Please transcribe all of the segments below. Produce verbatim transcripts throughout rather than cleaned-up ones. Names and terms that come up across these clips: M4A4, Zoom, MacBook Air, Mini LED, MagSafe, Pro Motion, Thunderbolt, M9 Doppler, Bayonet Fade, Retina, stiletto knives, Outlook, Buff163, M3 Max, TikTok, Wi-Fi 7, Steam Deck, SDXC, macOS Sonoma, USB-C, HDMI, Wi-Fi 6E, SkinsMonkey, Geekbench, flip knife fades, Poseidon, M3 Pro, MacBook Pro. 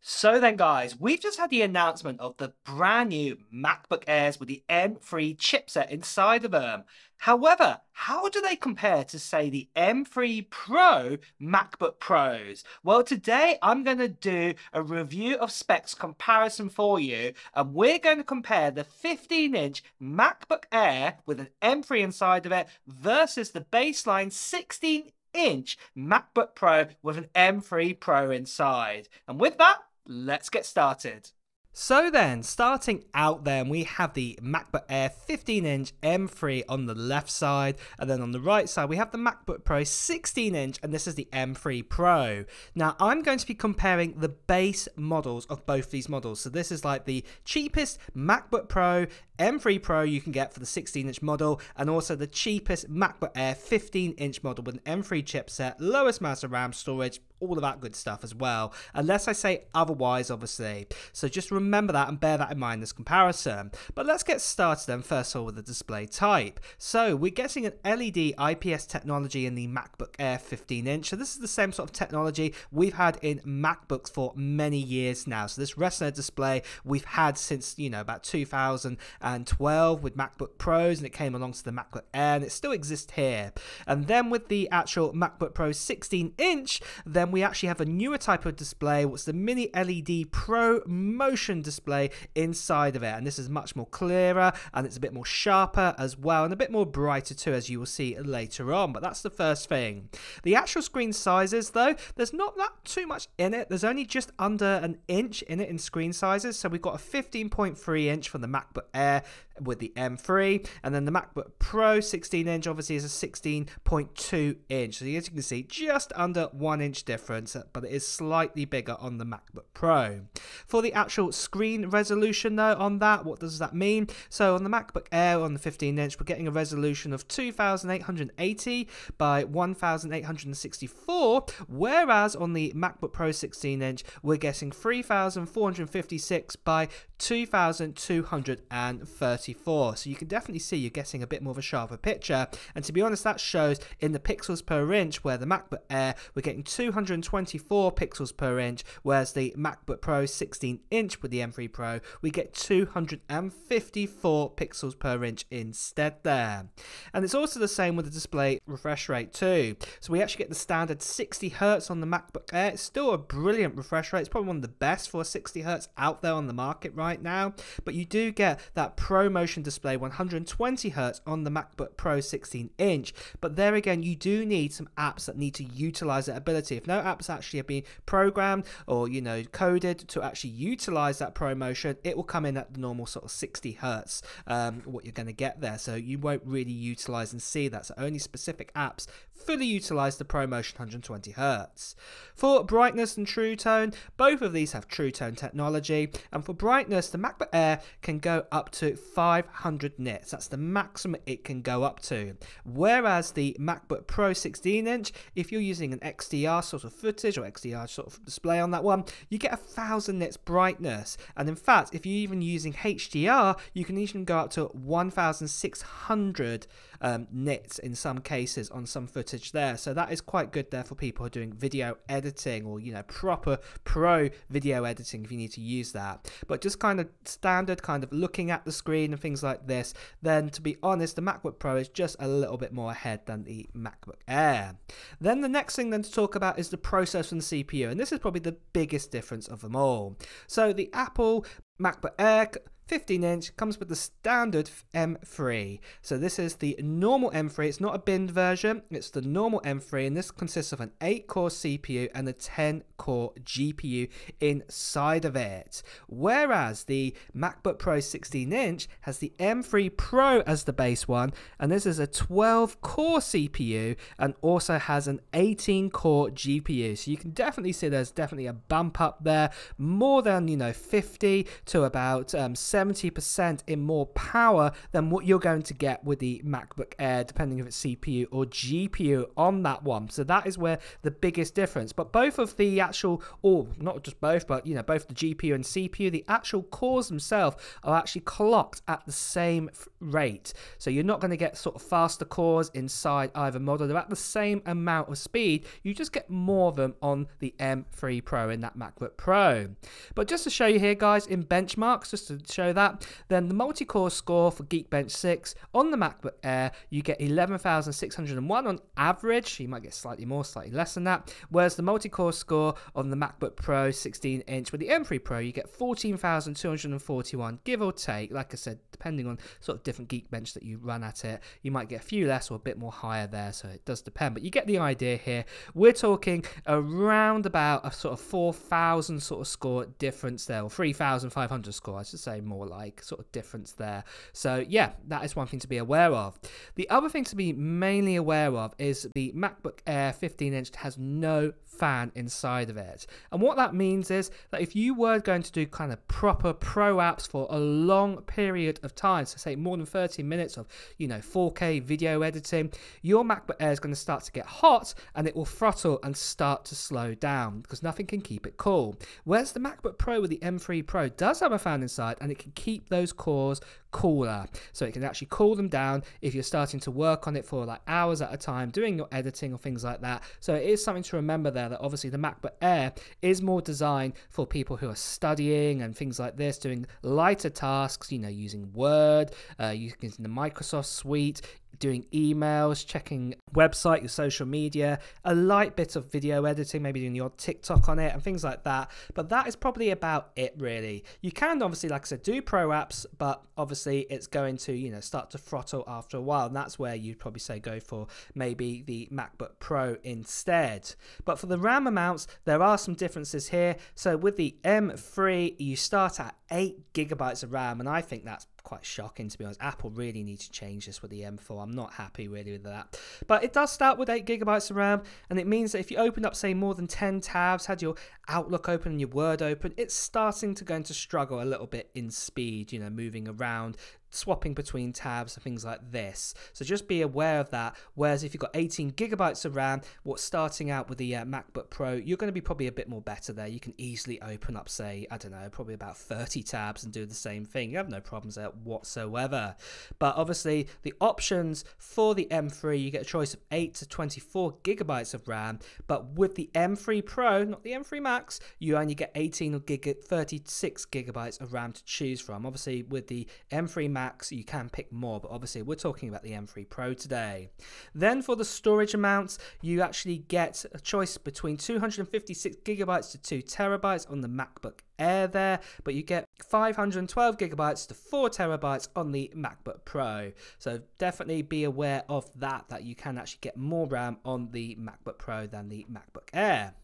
So then guys, we've just had the announcement of the brand new MacBook Airs with the M three chipset inside of them. However, how do they compare to, say, the M three Pro MacBook Pros? Well, today I'm going to do a review of specs comparison for you, and we're going to compare the fifteen inch MacBook Air with an M three inside of it versus the baseline sixteen inch MacBook Pro with an M three Pro inside. And with that, let's get started. So then, starting out then, we have the MacBook Air fifteen inch M three on the left side, and then on the right side we have the MacBook Pro sixteen inch, and this is the M three Pro. Now I'm going to be comparing the base models of both these models. So this is like the cheapest MacBook Pro M three Pro you can get for the sixteen inch model, and also the cheapest MacBook Air fifteen inch model with an M three chipset, lowest amount of RAM storage, all of that good stuff as well, unless I say otherwise, obviously. So just remember that and bear that in mind, this comparison. But let's get started then, first of all, with the display type. So we're getting an L E D I P S technology in the MacBook Air fifteen inch. So this is the same sort of technology we've had in MacBooks for many years now. So this Retina display we've had since, you know, about two thousand twelve with MacBook Pros, and it came along to the MacBook Air, and it still exists here. And then with the actual MacBook Pro sixteen inch, then we actually have a newer type of display, what's the Mini L E D Pro Motion display inside of it, and this is much more clearer, and it's a bit more sharper as well, and a bit more brighter too, as you will see later on. But that's the first thing. The actual screen sizes though, there's not that too much in it. There's only just under an inch in it in screen sizes. So we've got a fifteen point three inch from the MacBook Air with the M three, and then the MacBook Pro sixteen inch obviously is a sixteen point two inch. So as you can see, just under one inch difference, but it is slightly bigger on the MacBook Pro. For the actual screen resolution though on that, what does that mean? So on the MacBook Air on the fifteen inch, we're getting a resolution of two thousand eight hundred eighty by one thousand eight hundred sixty-four, whereas on the MacBook Pro sixteen inch, we're getting three thousand four hundred fifty-six by two thousand two hundred thirty-four. So you can definitely see you're getting a bit more of a sharper picture. And to be honest, that shows in the pixels per inch, where the MacBook Air, we're getting two hundred twenty-four pixels per inch, whereas the MacBook Pro sixteen inch with the M three Pro, we get two hundred fifty-four pixels per inch instead there. And it's also the same with the display refresh rate too. So we actually get the standard sixty hertz on the MacBook Air. It's still a brilliant refresh rate. It's probably one of the best for sixty hertz out there on the market right now. But you do get that Pro Motion display one hundred twenty hertz on the MacBook Pro sixteen inch. But there again, you do need some apps that need to utilize that ability. If no apps actually have been programmed or, you know, coded to actually utilize that Pro Motion, it will come in at the normal sort of sixty hertz, um, what you're going to get there. So you won't really utilize and see that. So only specific apps fully utilize the Pro Motion one hundred twenty hertz. For brightness and True Tone, both of these have True Tone technology. And for brightness, the MacBook Air can go up to five hundred nits. That's the maximum it can go up to. Whereas the MacBook Pro sixteen inch, if you're using an X D R sort of footage or X D R sort of display on that one, you get a thousand nits brightness. And in fact, if you're even using H D R, you can even go up to one thousand six hundred um, nits in some cases on some footage there. So that is quite good there for people who are doing video editing or, you know, proper pro video editing if you need to use that. But just kind of standard kind of looking at the screen and things like this, then to be honest, the MacBook Pro is just a little bit more ahead than the MacBook Air. Then the next thing then to talk about is the processor and C P U, and this is probably the biggest difference of them all. So the Apple MacBook Air fifteen inch comes with the standard M three. So this is the normal M three. It's not a binned version. It's the normal M three, and this consists of an eight core C P U and a ten core G P U inside of it. Whereas the MacBook Pro sixteen inch has the M three Pro as the base one, and this is a twelve core C P U and also has an eighteen core G P U. So you can definitely see there's definitely a bump up there, more than, you know, 50 to about um, seventy percent in more power than what you're going to get with the MacBook Air, depending if it's C P U or G P U on that one. So that is where the biggest difference. But both of the actual, or not just both, but you know, both the G P U and C P U, the actual cores themselves are actually clocked at the same rate. So you're not going to get sort of faster cores inside either model. They're at the same amount of speed. You just get more of them on the M three Pro in that MacBook Pro. But just to show you here, guys, in benchmarks, just to show that, then the multi-core score for Geekbench six on the MacBook Air, you get eleven thousand six hundred one on average. You might get slightly more, slightly less than that. Whereas the multi-core score on the MacBook Pro sixteen inch with the M three Pro, you get fourteen thousand two hundred forty-one, give or take. Like I said, depending on sort of different Geekbench that you run at it, you might get a few less or a bit more higher there. So it does depend, but you get the idea here. We're talking around about a sort of four thousand sort of score difference there, or three thousand five hundred score, I should say, more like sort of difference there. So yeah, that is one thing to be aware of. The other thing to be mainly aware of is the MacBook Air fifteen inch has no fan inside of it. And what that means is that if you were going to do kind of proper pro apps for a long period of time, so say more than thirty minutes of, you know, four K video editing, your MacBook Air is going to start to get hot and it will throttle and start to slow down because nothing can keep it cool. Whereas the MacBook Pro with the M three Pro does have a fan inside and it can keep those cores cooler. So it can actually cool them down if you're starting to work on it for like hours at a time, doing your editing or things like that. So it is something to remember there, that obviously the MacBook Air is more designed for people who are studying and things like this, doing lighter tasks, you know, using Word, uh, using the Microsoft suite, doing emails, checking website, your social media, a light bit of video editing, maybe doing your TikTok on it and things like that. But that is probably about it, really. You can obviously, like I said, do pro apps, but obviously it's going to, you know, start to throttle after a while. And that's where you'd probably say go for maybe the MacBook Pro instead. But for the RAM amounts, there are some differences here. So with the M three, you start at eight gigabytes of RAM, and I think that's quite shocking, to be honest. Apple really need to change this with the M four. I'm not happy really with that. But it does start with eight gigabytes of RAM, and it means that if you opened up, say, more than ten tabs, had your Outlook open and your Word open, it's starting to going to struggle a little bit in speed, you know, moving around, swapping between tabs and things like this. So just be aware of that. Whereas if you've got eighteen gigabytes of RAM, what's starting out with the uh, MacBook Pro, you're going to be probably a bit more better there. You can easily open up, say, I don't know, probably about thirty tabs and do the same thing. You have no problems there whatsoever. But obviously the options for the M three, you get a choice of eight to twenty-four gigabytes of RAM, but with the M three Pro, not the M three Max, you only get eighteen or thirty-six gigabytes of RAM to choose from. Obviously with the M three Max Max, you can pick more, but obviously we're talking about the M three Pro today. Then for the storage amounts, you actually get a choice between two hundred fifty-six gigabytes to two terabytes on the MacBook Air there, but you get five hundred twelve gigabytes to four terabytes on the MacBook Pro. So definitely be aware of that, that you can actually get more RAM on the MacBook Pro than the MacBook Air.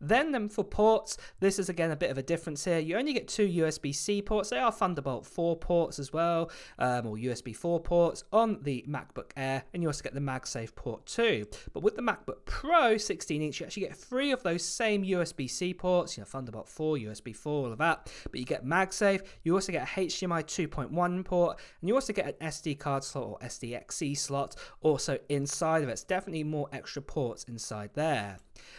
Then, then for ports, this is again a bit of a difference here. You only get two U S B C ports. They are Thunderbolt four ports as well, um, or U S B four ports on the MacBook Air, and you also get the MagSafe port too. But with the MacBook Pro sixteen inch, you actually get three of those same U S B C ports, you know, Thunderbolt four, U S B four, all of that, but you get MagSafe, you also get a H D M I two point one port, and you also get an S D card slot or S D X C slot also inside of it. It's definitely more extra ports inside there.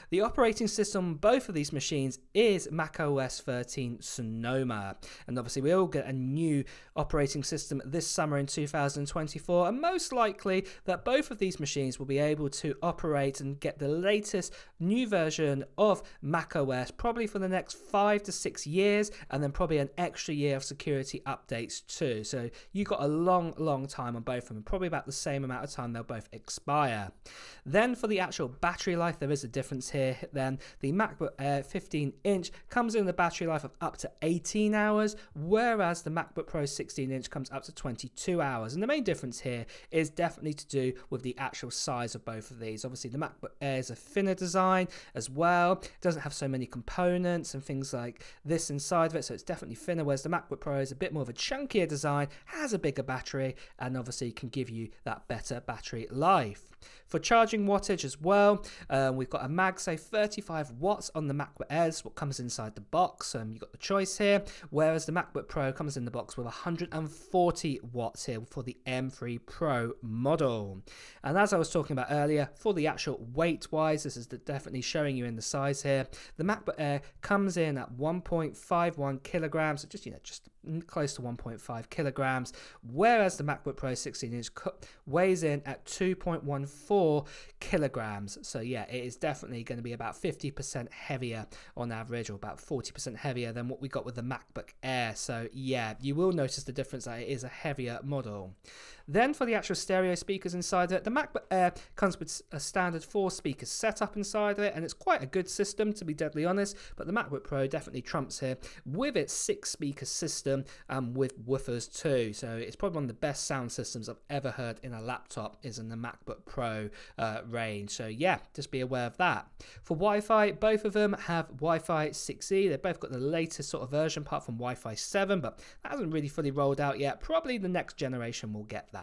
The operating system on both of these machines is macOS thirteen Sonoma, and obviously we all get a new operating system this summer in two thousand twenty-four, and most likely that both of these machines will be able to operate and get the latest new version of macOS probably for the next five to six years, and then probably an extra year of security updates too. So you've got a long, long time on both of them, probably about the same amount of time they'll both expire. Then for the actual battery life, there is a difference here. Then the MacBook Air fifteen inch comes in the battery life of up to eighteen hours, whereas the MacBook Pro sixteen inch comes up to twenty-two hours. And the main difference here is definitely to do with the actual size of both of these. Obviously the MacBook Air is a thinner design as well, it doesn't have so many components and things like this inside of it, so it's definitely thinner, whereas the MacBook Pro is a bit more of a chunkier design, has a bigger battery, and obviously can give you that better battery life. For charging wattage as well, um, we've got a MagSafe thirty-five watts on the MacBook Air, what comes inside the box. Um, you've got the choice here, whereas the MacBook Pro comes in the box with one hundred forty watts here for the M three Pro model. And as I was talking about earlier, for the actual weight-wise, this is the, definitely showing you in the size here. The MacBook Air comes in at one point five one kilograms, so just, you know, just close to one point five kilograms, whereas the MacBook Pro sixteen inch weighs in at two point one four kilograms. So yeah, it is definitely going to be about fifty percent heavier on average, or about forty percent heavier than what we got with the MacBook Air. So yeah, you will notice the difference, that it is a heavier model. Then for the actual stereo speakers inside it, the MacBook Air comes with a standard four speaker setup inside it, and it's quite a good system, to be deadly honest, but the MacBook Pro definitely trumps here with its six speaker system, um, with woofers too. So it's probably one of the best sound systems I've ever heard in a laptop is in the MacBook Pro uh, range. So yeah, just be aware of that. For Wi-Fi, both of them have Wi-Fi six E. They've both got the latest sort of version apart from Wi-Fi seven, but that hasn't really fully rolled out yet. Probably the next generation will get that.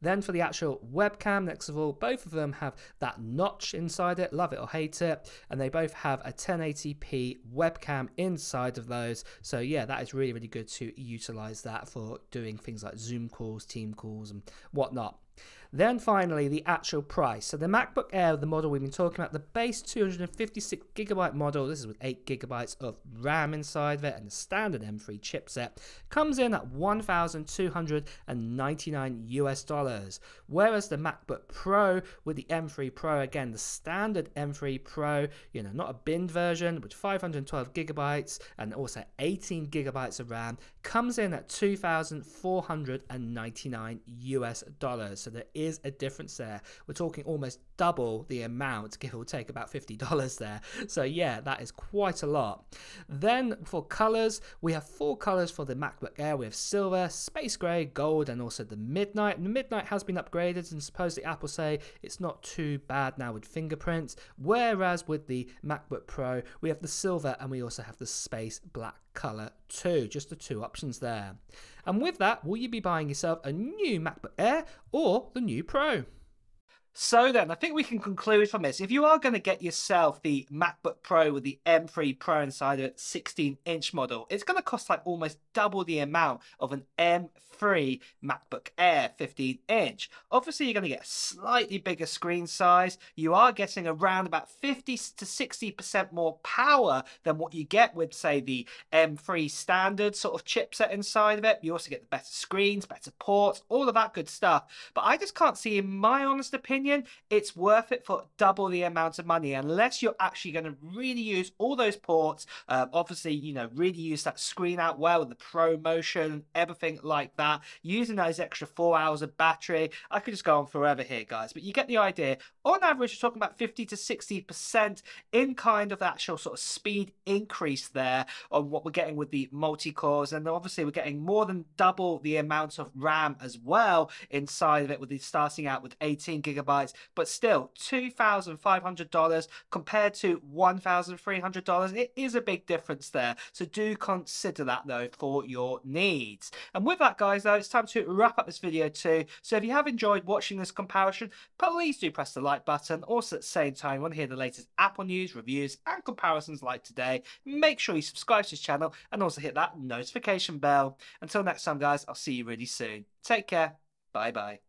Then for the actual webcam, next of all, both of them have that notch inside it, love it or hate it, and they both have a ten eighty p webcam inside of those. So yeah, that is really, really good to utilize that for doing things like Zoom calls, team calls and whatnot. Then finally, the actual price. So the MacBook Air, the model we've been talking about, the base two hundred fifty-six gigabyte model, this is with eight gigabytes of RAM inside of it and the standard M three chipset, comes in at one thousand two hundred ninety-nine US dollars, whereas the MacBook Pro with the M three Pro, again the standard M three Pro, you know, not a bin version, with five hundred twelve gigabytes and also eighteen gigabytes of RAM, comes in at two thousand four hundred ninety-nine US dollars. So there is a difference there. We're talking almost double the amount, give or take about fifty dollars there. So yeah, that is quite a lot. Then for colors, we have four colors for the MacBook Air. We have silver, space gray, gold, and also the midnight. And the midnight has been upgraded, and supposedly Apple say it's not too bad now with fingerprints, whereas with the MacBook Pro, we have the silver and we also have the space black color too, just the two options there. And with that, will you be buying yourself a new MacBook Air or the new Pro? So then, I think we can conclude from this. If you are going to get yourself the MacBook Pro with the M three Pro inside a sixteen inch model, it's going to cost like almost double the amount of an M three MacBook Air fifteen inch. Obviously, you're going to get a slightly bigger screen size. You are getting around about fifty to sixty percent more power than what you get with, say, the M three standard sort of chipset inside of it. You also get the better screens, better ports, all of that good stuff. But I just can't see, in my honest opinion, it's worth it for double the amount of money, unless you're actually going to really use all those ports. Um, obviously, you know, really use that screen out well with the Pro Motion, everything like that, using those extra four hours of battery. I could just go on forever here, guys, but you get the idea. On average, you're talking about fifty to sixty percent in kind of actual sort of speed increase there on what we're getting with the multi-cores, and obviously we're getting more than double the amount of RAM as well inside of it, with the starting out with eighteen gigabytes. But still, two thousand five hundred dollars compared to one thousand three hundred dollars. It is a big difference there. So do consider that, though, for your needs. And with that, guys, though, it's time to wrap up this video too. So if you have enjoyed watching this comparison, please do press the like button. Also, at the same time, you want to hear the latest Apple news, reviews, and comparisons like today, make sure you subscribe to this channel and also hit that notification bell. Until next time, guys, I'll see you really soon. Take care. Bye-bye.